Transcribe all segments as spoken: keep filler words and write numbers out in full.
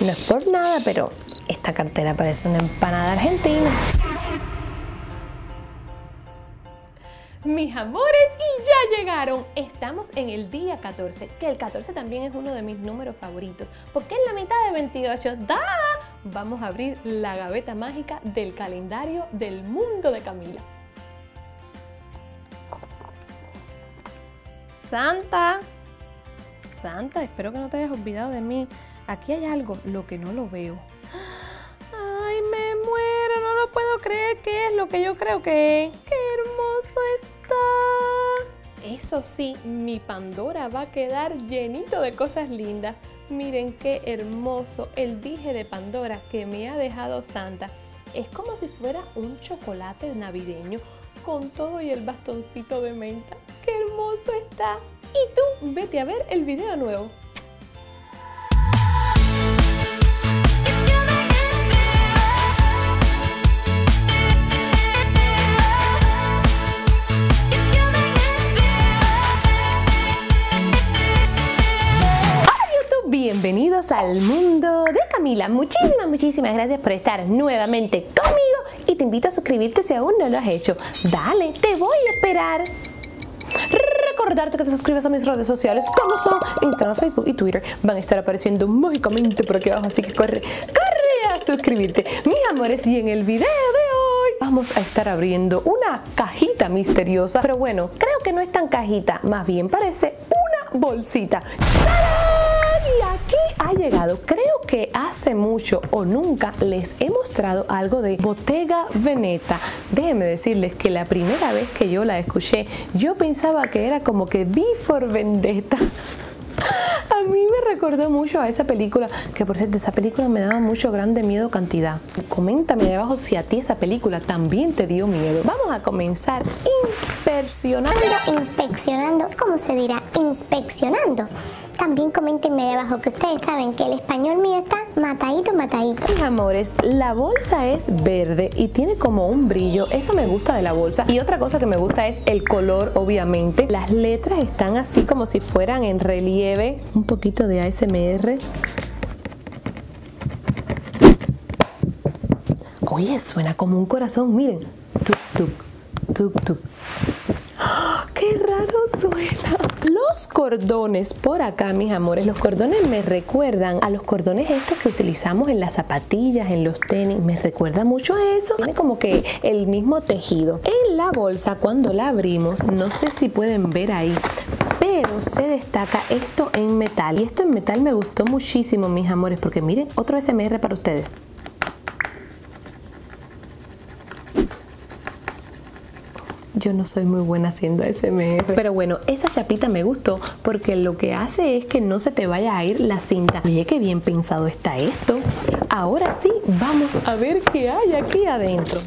No es por nada, pero esta cartera parece una empanada argentina. Mis amores, y ya llegaron. Estamos en el día catorce, que el catorce también es uno de mis números favoritos, porque en la mitad de veintiocho, ¡da! Vamos a abrir la gaveta mágica del calendario del mundo de Camila. Santa, Santa, espero que no te hayas olvidado de mí. Aquí hay algo, lo que no lo veo. ¡Ay, me muero! No lo puedo creer que es lo que yo creo que es. ¡Qué hermoso es! Eso sí, mi Pandora va a quedar llenito de cosas lindas. Miren qué hermoso el dije de Pandora que me ha dejado Santa. Es como si fuera un chocolate navideño con todo y el bastoncito de menta. ¡Qué hermoso está! Y tú, vete a ver el video nuevo. Bienvenidos al mundo de Camila. Muchísimas, muchísimas gracias por estar nuevamente conmigo y te invito a suscribirte si aún no lo has hecho. Dale, te voy a esperar. Recordarte que te suscribas a mis redes sociales como son Instagram, Facebook y Twitter. Van a estar apareciendo mágicamente por aquí abajo, así que corre, corre a suscribirte. Mis amores, y en el video de hoy vamos a estar abriendo una cajita misteriosa. Pero bueno, creo que no es tan cajita, más bien parece una bolsita. Y aquí ha llegado, creo que hace mucho o nunca les he mostrado algo de Bottega Veneta. Déjenme decirles que la primera vez que yo la escuché, yo pensaba que era como que V for Vendetta. A mí me recordó mucho a esa película, que por cierto, esa película me daba mucho grande miedo cantidad. Coméntame ahí abajo si a ti esa película también te dio miedo. Vamos a comenzar inspeccionando. Inspeccionando, ¿cómo se dirá? Inspeccionando. También coméntenme ahí abajo que ustedes saben que el español mío está matadito, matadito. Mis amores, la bolsa es verde y tiene como un brillo. Eso me gusta de la bolsa. Y otra cosa que me gusta es el color, obviamente. Las letras están así como si fueran en relieve. Un poquito de A S M R. Oye, suena como un corazón. Miren. Tuk, tuk, tuk, tuk. ¡Qué raro suena! Los cordones por acá, mis amores, los cordones me recuerdan a los cordones estos que utilizamos en las zapatillas, en los tenis. Me recuerda mucho a eso. Tiene como que el mismo tejido. En la bolsa, cuando la abrimos, no sé si pueden ver ahí, pero se destaca esto en metal. Y esto en metal me gustó muchísimo, mis amores, porque miren, otro A S M R para ustedes. Yo no soy muy buena haciendo A S M R. Pero bueno, esa chapita me gustó porque lo que hace es que no se te vaya a ir la cinta. Oye, qué bien pensado está esto. Ahora sí, vamos a ver qué hay aquí adentro.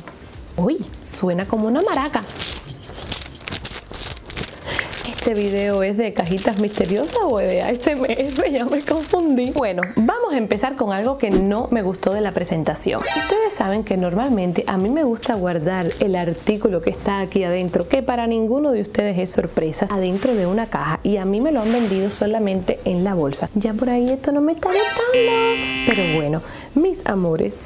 Uy, suena como una maraca. ¿Este video es de cajitas misteriosas o de A S M R? Ya me confundí. Bueno, vamos a empezar con algo que no me gustó de la presentación. Ustedes saben que normalmente a mí me gusta guardar el artículo que está aquí adentro, que para ninguno de ustedes es sorpresa, adentro de una caja, y a mí me lo han vendido solamente en la bolsa. Ya por ahí esto no me está gustando. Pero bueno, mis amores,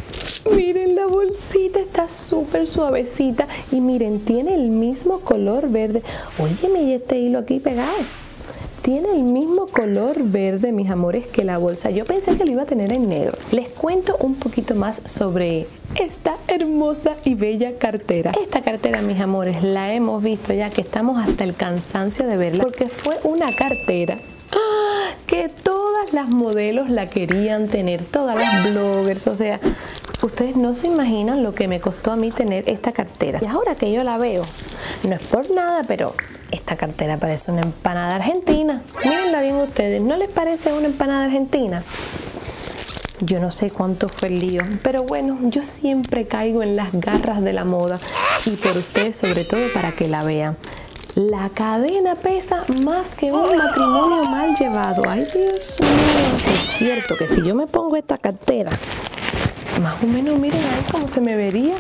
miren la bolsita, está súper suavecita y miren, tiene el mismo color verde. Óyeme, y este hilo aquí pegado tiene el mismo color verde, mis amores, que la bolsa. Yo pensé que lo iba a tener en negro. Les cuento un poquito más sobre esta hermosa y bella cartera. Esta cartera, mis amores, la hemos visto ya, que estamos hasta el cansancio de verla, porque fue una cartera que todas las modelos la querían tener, todas las bloggers, o sea, ustedes no se imaginan lo que me costó a mí tener esta cartera. Y ahora que yo la veo, no es por nada, pero esta cartera parece una empanada argentina. Mírenla bien ustedes, ¿no les parece una empanada argentina? Yo no sé cuánto fue el lío, pero bueno, yo siempre caigo en las garras de la moda. Y por ustedes, sobre todo, para que la vean. La cadena pesa más que un matrimonio mal llevado. ¡Ay, Dios mío! Por cierto, que si yo me pongo esta cartera, más o menos, miren ahí cómo se me vería.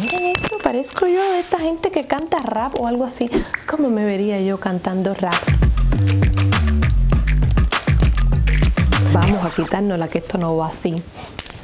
Miren esto, parezco yo de esta gente que canta rap o algo así. ¿Cómo me vería yo cantando rap? Vamos a quitárnosla, que esto no va así.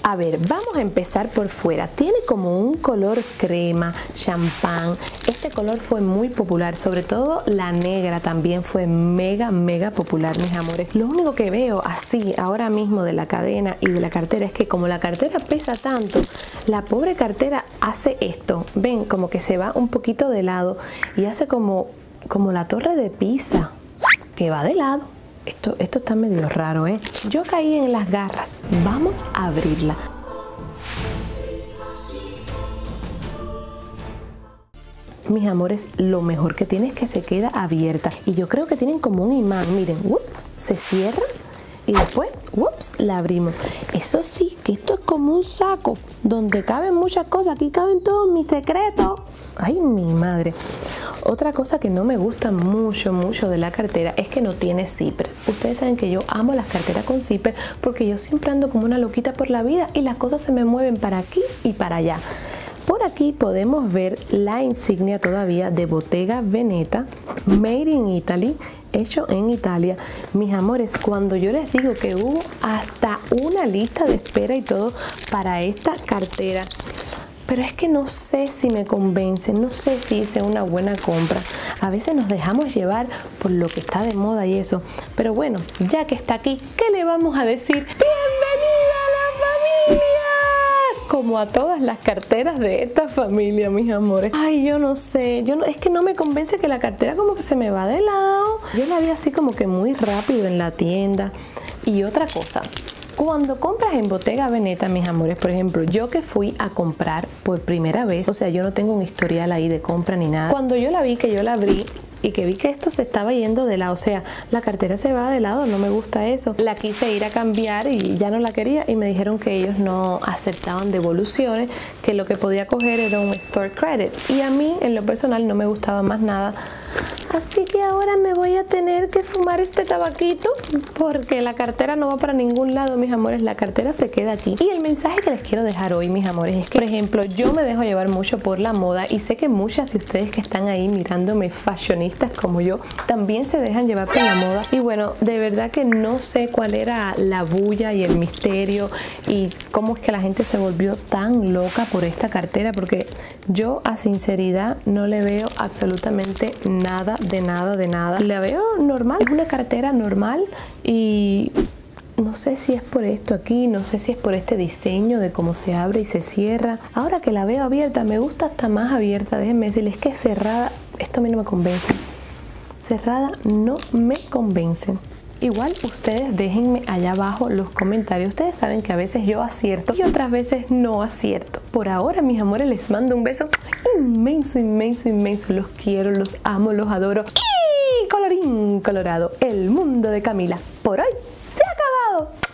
A ver, vamos a empezar por fuera. Tiene como un color crema, champán. Este color fue muy popular, sobre todo la negra también fue mega, mega popular, mis amores. Lo único que veo así ahora mismo de la cadena y de la cartera es que como la cartera pesa tanto, la pobre cartera hace esto. Ven, como que se va un poquito de lado y hace como, como la torre de Pisa, que va de lado. Esto, esto está medio raro, ¿eh? Yo caí en las garras. Vamos a abrirla. Mis amores, lo mejor que tiene es que se queda abierta. Y yo creo que tienen como un imán. Miren, uh, se cierra y después, ups, la abrimos. Eso sí, que esto es como un saco donde caben muchas cosas. Aquí caben todos mis secretos. Ay, mi madre. Otra cosa que no me gusta mucho, mucho de la cartera es que no tiene zipper. Ustedes saben que yo amo las carteras con zipper porque yo siempre ando como una loquita por la vida y las cosas se me mueven para aquí y para allá. Por aquí podemos ver la insignia todavía de Bottega Veneta, Made in Italy, hecho en Italia. Mis amores, cuando yo les digo que hubo hasta una lista de espera y todo para esta cartera, pero es que no sé si me convence, no sé si hice una buena compra. A veces nos dejamos llevar por lo que está de moda y eso. Pero bueno, ya que está aquí, ¿qué le vamos a decir? ¡Bienvenida a la familia! Como a todas las carteras de esta familia, mis amores. Ay, yo no sé. Yo no, es que no me convence, que la cartera como que se me va de lado. Yo la vi así como que muy rápido en la tienda. Y otra cosa. Cuando compras en Bottega Veneta, mis amores, por ejemplo, yo que fui a comprar por primera vez, o sea, yo no tengo un historial ahí de compra ni nada. Cuando yo la vi, que yo la abrí y que vi que esto se estaba yendo de lado, o sea, la cartera se va de lado, no me gusta eso. La quise ir a cambiar y ya no la quería y me dijeron que ellos no aceptaban devoluciones, que lo que podía coger era un store credit. Y a mí, en lo personal, no me gustaba más nada. Así que ahora me voy a tener que fumar este tabaquito porque la cartera no va para ningún lado, mis amores. La cartera se queda aquí. Y el mensaje que les quiero dejar hoy, mis amores, es que, por ejemplo, yo me dejo llevar mucho por la moda y sé que muchas de ustedes que están ahí mirándome, fashionistas como yo, también se dejan llevar por la moda. Y bueno, de verdad que no sé cuál era la bulla y el misterio y cómo es que la gente se volvió tan loca por esta cartera, porque yo a sinceridad no le veo absolutamente nada de nada, de nada. La veo normal, es una cartera normal y no sé si es por esto aquí, no sé si es por este diseño de cómo se abre y se cierra. Ahora que la veo abierta, me gusta hasta más abierta, déjenme decirles que cerrada, esto a mí no me convence. Cerrada no me convence. Igual ustedes déjenme allá abajo los comentarios. Ustedes saben que a veces yo acierto y otras veces no acierto. Por ahora, mis amores, les mando un beso inmenso, inmenso, inmenso. Los quiero, los amo, los adoro. Y colorín colorado, el mundo de Camila por hoy se ha acabado.